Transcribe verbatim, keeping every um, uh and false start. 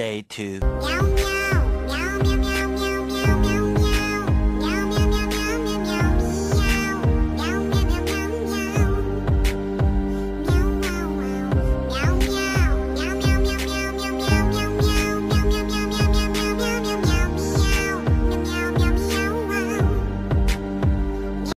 day too. Meow, meow.